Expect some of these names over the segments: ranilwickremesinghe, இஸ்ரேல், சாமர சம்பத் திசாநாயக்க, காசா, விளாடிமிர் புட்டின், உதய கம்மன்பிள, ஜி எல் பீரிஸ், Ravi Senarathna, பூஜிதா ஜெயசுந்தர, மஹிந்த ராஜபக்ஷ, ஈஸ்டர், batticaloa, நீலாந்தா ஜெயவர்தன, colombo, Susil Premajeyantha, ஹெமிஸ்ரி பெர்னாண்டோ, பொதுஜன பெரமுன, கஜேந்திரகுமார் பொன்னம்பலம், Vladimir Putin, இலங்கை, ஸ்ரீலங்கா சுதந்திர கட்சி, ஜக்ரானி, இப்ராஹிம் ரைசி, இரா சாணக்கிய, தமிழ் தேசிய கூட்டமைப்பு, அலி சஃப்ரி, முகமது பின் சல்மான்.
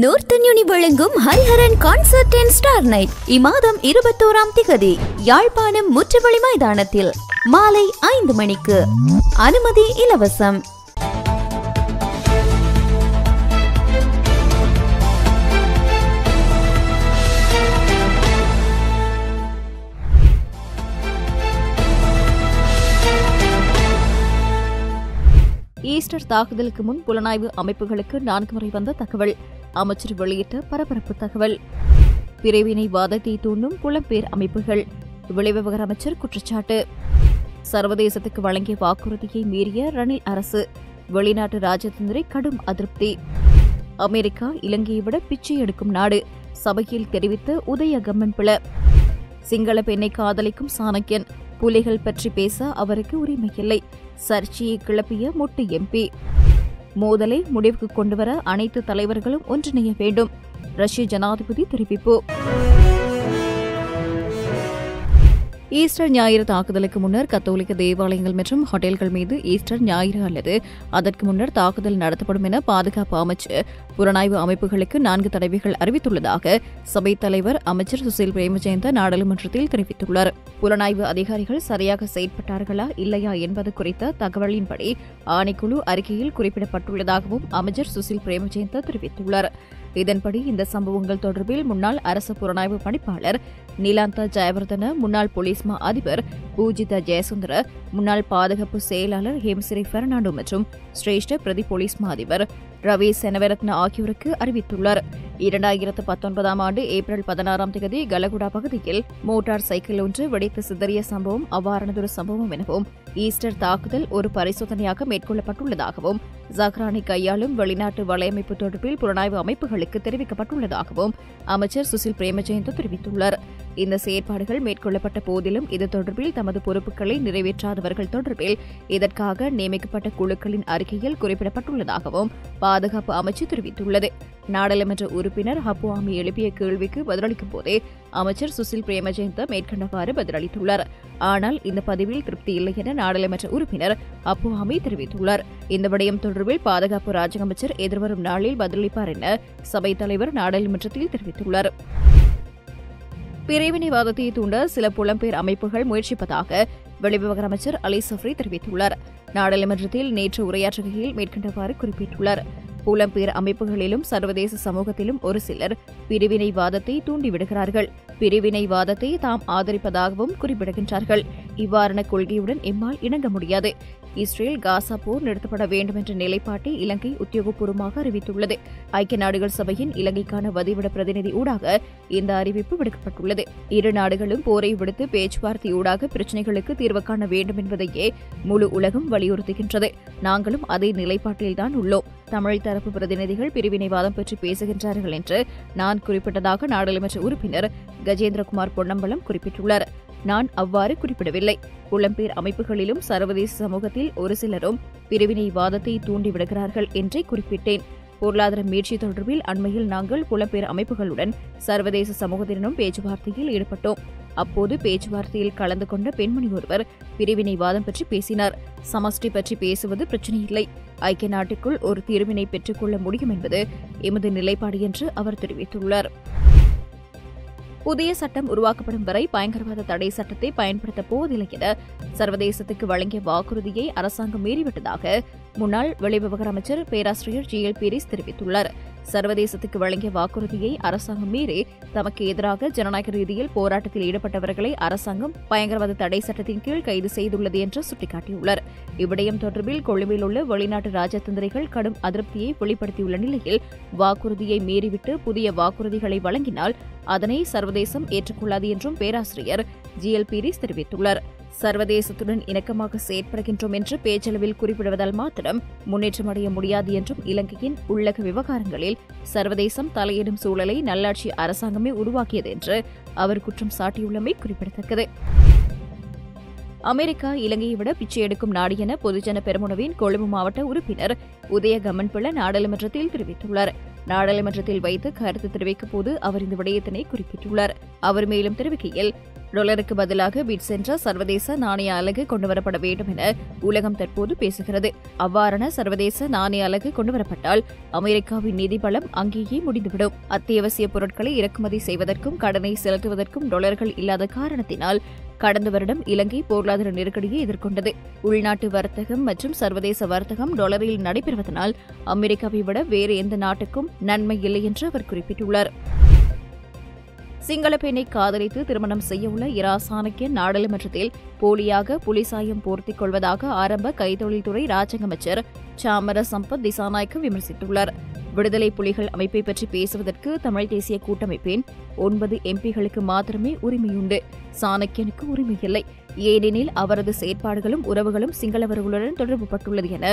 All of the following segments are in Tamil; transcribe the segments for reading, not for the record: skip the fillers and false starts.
Northern Unibalangum Hariharan Concert and Star Night Imadam Irubatoram Tikadi Yalpanam Mutabali Maidanathil Malai Aindamanikku Anumadi Ilavasam Easter தாக்குதலுக்கு முன் புலனாய்வு அமைப்புகளுக்கு நான்கு முறை வந்த தகவல் அமைச்சர் வெளியிட்ட பரபரப்பு தகவல் பிரிவினைவாதத்தை தூண்டும் புலம்பெயர் அமைப்புகள் வெளிவிவகார அமைச்சர் குற்றச்சாட்டு சர்வதேசத்துக்கு வழங்கிய வாக்குறுதியை மீறிய ரணில் அரசு வெளிநாட்டு ராஜதந்திரி கடும் அதிருப்தி அமெரிக்கா இலங்கையை விட பிச்சை எடுக்கும் நாடு சபையில் தெரிவித்த உதய கம்மன்பிள சிங்கள பெண்ணை காதலிக்கும் சாணக்கியன் புலிகள் பற்றி பேச அவருக்கு உரிமையில்லை சர்ச்சையை கிளப்பிய மொட்டு எம்பி மோதலை முடிவுக்கு கொண்டுவர அனைத்து தலைவர்களும் ஒன்றிணைய வேண்டும் ரஷ்ய ஜனாதிபதி தெரிவிப்பு ஈஸ்டர் ஞாயிறு தாக்குதலுக்கு முன்னர் கத்தோலிக்க தேவாலயங்கள் மற்றும் ஹோட்டல்கள் மீது ஈஸ்டர் ஞாயிறு அல்லது அதற்கு முன்னர் தாக்குதல் நடத்தப்படும் என பாதுகாப்பு அமைச்சர் புலனாய்வு அமைப்புகளுக்கு 4 தடவைகள் அறிவித்துள்ளதாக சபைத் தலைவர் அமைச்சர் சுசில் பிரேமஜெயந்த நாடாளுமன்றத்தில் தெரிவித்துள்ளார். புலனாய்வு அதிகாரிகள் சரியாக செயல்பட்டார்களா இல்லையா என்பது குறித்த தகவலின்படி ஆணைக்குழு அறிக்கையில் குறிப்பிடப்பட்டுள்ளதாகவும் அமைச்சர் சுசில் பிரேமஜெயந்த தெரிவித்துள்ளார். இதன்படி இந்த சம்பவங்கள் தொடர்பில் முன்னாள் அரசு புலனாய்வு பணிப்பாளர் நீலாந்தா ஜெயவர்தன முன்னாள் போலீஸ்மா அதிபர் பூஜிதா ஜெயசுந்தர முன்னாள் பாதுகாப்பு செயலாளர் ஹெமிஸ்ரி பெர்னாண்டோ மற்றும் சிரேஷ்ட பிரதி போலீஸ்மா அதிபர் ரவி செனவரத்ன ஆகியோருக்கு அறிவித்துள்ளார். 2019 ஆண்டு ஏப்ரல் 16 தேதி கலகுடா பகுதியில் மோட்டார் சைக்கிள் ஒன்று வெடித்து சிதறிய சம்பவம் அவ்வாறானதொரு சம்பவம் எனவும் ஈஸ்டர் தாக்குதல் ஒரு பரிசோதனையாக மேற்கொள்ளப்பட்டுள்ளதாகவும் ஜக்ரானி கையாளும் வெளிநாட்டு வலையமைப்பு தொடர்பில் புலனாய்வு அமைப்புகளுக்கு தெரிவிக்கப்பட்டுள்ளதாகவும் அமைச்சர் சுசில் பிரேமஜெயந்த தெரிவித்துள்ளார். இந்த செயற்பாடுகள் மேற்கொள்ளப்பட்ட போதிலும் இது தொடர்பில் தமது பொறுப்புகளை நிறைவேற்றாதவர்கள் தொடர்பில் இதற்காக நியமிக்கப்பட்ட குழுக்களின் அறிக்கையில் குறிப்பிடப்பட்டுள்ளதாகவும் பாதுகாப்பு அமைச்சு தெரிவித்துள்ளது. நாடாளுமன்ற உறுப்பினர் ஹப்புவாமி எழுப்பிய கேள்விக்கு பதிலளிக்கும் போதே அமைச்சர் சுசில் பிரேமஜெயந்த மேற்கண்டவாறு பதிலளித்துள்ளார். ஆனால் இந்த பதிவில் திருப்தி இல்லை என நாடாளுமன்ற உறுப்பினர் ஹப்புவாமி தெரிவித்துள்ளார். இந்த விடயம் தொடர்பில் பாதுகாப்பு ராஜ்ய அமைச்சர் எதிர்வரும் நாளில் பதிலளிப்பார் என சபைத் தலைவர் நாடாளுமன்றத்தில் தெரிவித்துள்ளார். பிரிவினைவாதத்தை தூண்ட சில புலம்பெயர் அமைப்புகள் முயற்சிப்பதாக வெளிவிவகார அமைச்சர் அலி சஃப்ரி தெரிவித்துள்ளார். நாடாளுமன்றத்தில் நேற்று உரையாற்றுகையில் மேற்கண்டவாறு குறிப்பிட்டுள்ளார். புலம்பெயர் அமைப்புகளிலும் சர்வதேச சமூகத்திலும் ஒரு சிலர் பிரிவினைவாதத்தை தூண்டிவிடுகிறார்கள். பிரிவினைவாதத்தை தாம் ஆதரிப்பதாகவும் குறிப்பிடுகின்றார்கள். இவ்வாறான கொள்கையுடன் எம்மால் இணங்க முடியாது. இஸ்ரேல் காசா போர் நிறுத்தப்பட வேண்டும் என்ற நிலைப்பாட்டை இலங்கை உத்தியோகபூர்வமாக அறிவித்துள்ளது. ஐக்கிய நாடுகள் சபையின் இலங்கைக்கான வதிவிட பிரதிநிதி ஊடாக இந்த அறிவிப்பு விடுக்கப்பட்டுள்ளது. இரு நாடுகளும் போரை விடுத்து பேச்சுவார்த்தை ஊடாக பிரச்சினைகளுக்கு தீர்வு காண வேண்டும் என்பதையே முழு உலகம் வலியுறுத்துகின்றது. நாங்களும் அதே நிலைப்பாட்டில்தான் உள்ளோம். தமிழ் தரப்பு பிரதிநிதிகள் பிரிவினைவாதம் பற்றி பேசுகின்றார்கள் என்று நான் குறிப்பிட்டதாக நாடாளுமன்ற உறுப்பினர் கஜேந்திரகுமார் பொன்னம்பலம் குறிப்பிட்டுள்ளார். நான் அவ்வாறு குறிப்பிடவில்லை. புலம்பெயர் அமைப்புகளிலும் சர்வதேச சமூகத்தில் ஒரு சிலரும் பிரிவினைவாதத்தை தூண்டிவிடுகிறார்கள் என்றே குறிப்பிட்டேன். பொருளாதார மீட்சி தொடர்பில் அண்மையில் நாங்கள் புலம்பெயர் அமைப்புகளுடன் சர்வதேச சமூகத்தினரும் பேச்சுவார்த்தையில் ஈடுபட்டோம். அப்போது பேச்சுவார்த்தையில் கலந்து கொண்ட பெண்மணி ஒருவர் பிரிவினைவாதம் பற்றி பேசினார். சமஷ்டி பற்றி பேசுவது பிரச்சினையில்லை. ஐக்கிய நாட்டுக்குள் ஒரு தீர்வினை பெற்றுக்கொள்ள முடியும் என்பது எமது நிலைப்பாடு என்று அவர் தெரிவித்துள்ளார். புதிய சட்டம் உருவாக்கப்படும் வரை பயங்கரவாத தடை சட்டத்தை பயன்படுத்தப் போவதில்லை என சர்வதேசத்துக்கு வழங்கிய வாக்குறுதியை அரசாங்கம் மீறிவிட்டதாக முன்னாள் வெளிவிவகார அமைச்சர் பேராசிரியர் ஜி எல் பீரிஸ் தெரிவித்துள்ளார். சர்வதேசத்துக்கு வழங்கிய வாக்குறுதியை அரசாங்கம் மீறி தமக்கு எதிராக ஜனநாயக ரீதியில் போராட்டத்தில் ஈடுபட்டவர்களை அரசாங்கம் பயங்கரவாத தடை சட்டத்தின் கீழ் கைது செய்துள்ளது என்று சுட்டிக்காட்டியுள்ளார். இவ்விடயம் தொடர்பில் கொழும்பில் உள்ள வெளிநாட்டு ராஜதந்திரிகள் கடும் அதிருப்தியை வெளிப்படுத்தியுள்ள நிலையில் வாக்குறுதியை மீறிவிட்டு புதிய வாக்குறுதிகளை வழங்கினால் அதனை சர்வதேசம் ஏற்றுக்கொள்ளாது என்றும் பேராசிரியர் ஜி எல் பீரிஸ் தெரிவித்துள்ளார். சர்வதேசத்துடன் இணக்கமாக செயற்படுகின்றோம் என்று பேச்சளவில் குறிப்பிடுவதால் மாத்திரம் முன்னேற்றமடைய முடியாது என்றும் இலங்கையின் உள்ளக விவகாரங்களில் சர்வதேசம் தலையிடும் சூழலை நல்லாட்சி அரசாங்கமே உருவாக்கியது என்று அவர் குற்றம் சாட்டியுள்ளமை குறிப்பிடத்தக்கது. அமெரிக்கா இலங்கையை விட பிச்சை எடுக்கும் நாடு என பொதுஜன பெரமுனவின் கொழும்பு மாவட்ட உறுப்பினர் உதய கம்மன்பிள நாடாளுமன்றத்தில் தெரிவித்துள்ளார். நாடாளுமன்றத்தில் வைத்து கருத்து தெரிவிக்கும் போது அவர் இந்த விடயத்தினை குறிப்பிட்டுள்ளார். அவர் மேலும் தெரிவிக்கையில் டாலருக்கு பதிலாக பிட் சென்ற சர்வதேச நாணய அலகு கொண்டுவரப்பட வேண்டும் என உலகம் தற்போது பேசுகிறது. அவ்வாறான சர்வதேச நாணய அலகு கொண்டுவரப்பட்டால் அமெரிக்காவின் நிதி பலம் அங்கேயே முடிந்துவிடும். அத்தியாவசிய பொருட்களை இறக்குமதி செய்வதற்கும் கடனை செலுத்துவதற்கும் டாலர்கள் இல்லாத காரணத்தினால் கடந்த வருடம் இலங்கை பொருளாதார நெருக்கடியை எதிர்கொண்டது. உள்நாட்டு வர்த்தகம் மற்றும் சர்வதேச வர்த்தகம் டாலரில் நடைபெறுவதனால் அமெரிக்காவை விட வேறு எந்த நாட்டுக்கும் நன்மை இல்லை என்று அவர் குறிப்பிட்டுள்ளார். சிங்கள பெண்ணை காதலித்து திருமணம் செய்யவுள்ள இரா சாணக்கிய நாடாளுமன்றத்தில் போலியாக புலிசாயம் போர்த்திக் கொள்வதாக ஆரம்ப கைத்தொழில்துறை ராஜாங்க அமைச்சர் சாமர சம்பத் திசாநாயக்க விமர்சித்துள்ளார். விடுதலை புலிகள் அமைப்பை பற்றி பேசுவதற்கு தமிழ் தேசிய கூட்டமைப்பின் 9 எம்பிகளுக்கு மாத்திரமே உரிமையுண்டு. சாணக்கியனுக்கு உரிமையில்லை. ஏனெனில் அவரது செயற்பாடுகளும் உறவுகளும் சிங்களவர்களுடன் தொடர்பு பட்டுள்ளது என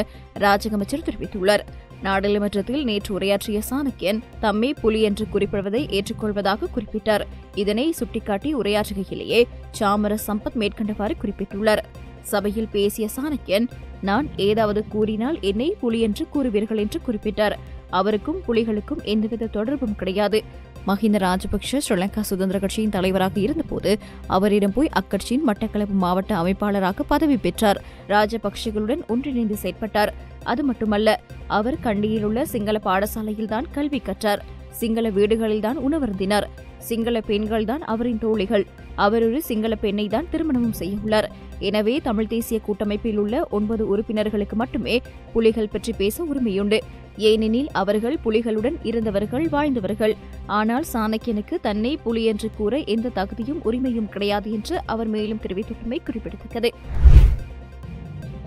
ராஜாங்க அமைச்சர் தெரிவித்துள்ளார். நாடாளுமன்றத்தில் நேற்று உரையாற்றிய சாணக்கியன் தம்மை புலி என்று குறிப்பிடுவதை ஏற்றுக்கொள்வதாக குறிப்பிட்டார். இதனை சுட்டிக்காட்டி உரையாற்றுகையிலேயே சாமர சம்பத் மேற்கண்டவாறு குறிப்பிட்டுள்ளார். சபையில் பேசிய சாணக்கியன், நான் ஏதாவது கூறினால் என்னை புலி என்று கூறுவீர்கள் என்று குறிப்பிட்டார். அவருக்கும் புலிகளுக்கும் எந்தவித தொடர்பும் கிடையாது. மஹிந்த ராஜபக்ஷ ஸ்ரீலங்கா சுதந்திர கட்சியின் தலைவராக இருந்தபோது அவரிடம் போய் அக்கட்சியின் மட்டக்களப்பு மாவட்ட அமைப்பாளராக பதவி பெற்றார். ராஜபக்ஷகளுடன் ஒன்றிணைந்து செயற்பட்டார். அது மட்டுமல்ல, அவர் கண்டியிலுள்ள சிங்கள பாடசாலையில்தான் கல்வி கற்றார். சிங்கள வீடுகளில்தான் உணவருந்தினார். சிங்கள பெண்கள்தான் அவரின் தோழிகள். அவர் ஒரு சிங்கள பெண்ணை தான் திருமணமும் செய்யவுள்ளார். எனவே தமிழ் தேசிய கூட்டமைப்பில் உள்ள 9 உறுப்பினர்களுக்கு மட்டுமே புலிகள் பற்றி பேச உரிமையுண்டு. ஏனெனில் அவர்கள் புலிகளுடன் இருந்தவர்கள், வாழ்ந்தவர்கள். ஆனால் சாணக்கியனுக்கு தன்னை புலி என்று கூற எந்த தகுதியும் உரிமையும் கிடையாது என்று அவர் மேலும் தெரிவித்துள்ளமை குறிப்பிடத்தக்கது.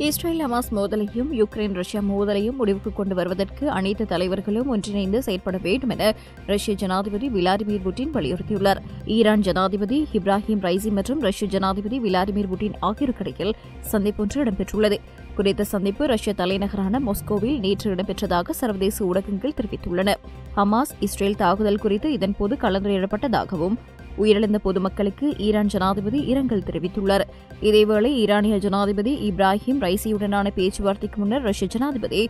இஸ்ரேல் ஹமாஸ் மோதலையும் யுக்ரைன் ரஷ்யா மோதலையும் முடிவுக்கு கொண்டு வருவதற்கு அனைத்து தலைவர்களும் ஒன்றிணைந்து செயல்பட வேண்டும் என ரஷ்ய ஜனாதிபதி விளாடிமிர் புட்டின் வலியுறுத்தியுள்ளார். ஈரான் ஜனாதிபதி இப்ராஹிம் ரைசி மற்றும் ரஷ்ய ஜனாதிபதி விளாடிமிர் புட்டின் ஆகியோருக்கிடையில் சந்திப்பு ஒன்று இடம்பெற்றுள்ளது. குறித்த சந்திப்பு ரஷ்ய தலைநகரான மாஸ்கோவில் நேற்று இடம்பெற்றதாக சர்வதேச ஊடகங்கள் தெரிவித்துள்ளன. ஹமாஸ் இஸ்ரேல் தாக்குதல் குறித்து இதன்போது கலந்துரையாடப்பட்டதாகவும் உயிரிழந்த பொதுமக்களுக்கு ஈரான் ஜனாதிபதி இரங்கல் தெரிவித்துள்ளார். இதேவேளை ஈரானிய ஜனாதிபதி இப்ராஹிம் ரைசியுடனான பேச்சுவார்த்தைக்கு முன்னர் ரஷ்ய ஜனாதிபதி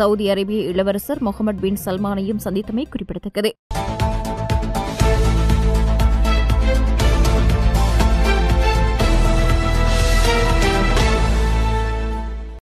சவுதி அரேபிய இளவரசர் முகமது பின் சல்மானையும் சந்தித்தமை குறிப்பிடத்தக்கது.